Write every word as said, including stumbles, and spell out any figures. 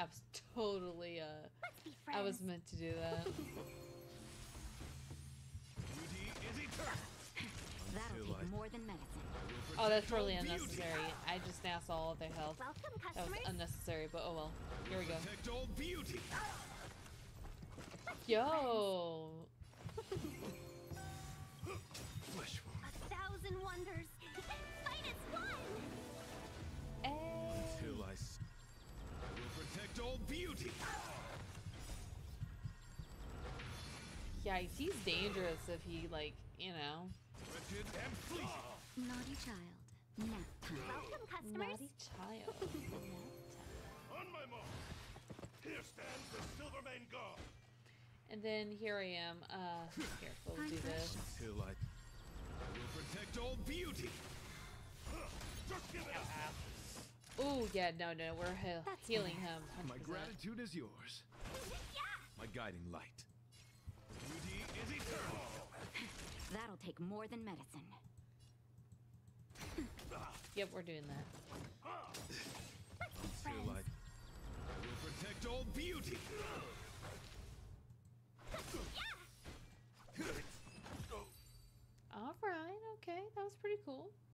That was totally, uh, I was meant to do that. That'll take more than medicine. Oh, that's really unnecessary. I just asked all of their health. Welcome, that was unnecessary, but oh well. Here we go. Beauty. Yo! A thousand wonders. One. Hey. Until I s I will protect all beauty. Yeah, he's dangerous if he, like, you know. Naughty child. Nap time. Welcome, customers. Naughty child. On my mark. Here stands the Silvermane Guard. And then here I am. Uh, here, we'll do this. Until I, I will protect all beauty. Just give it up. Oh yeah, no, no, we're he That's healing him. one hundred percent. My gratitude is yours. Yeah. My guiding light. Beauty is eternal. That'll take more than medicine. Yep, we're doing that. Let's be friends. I will protect all beauty.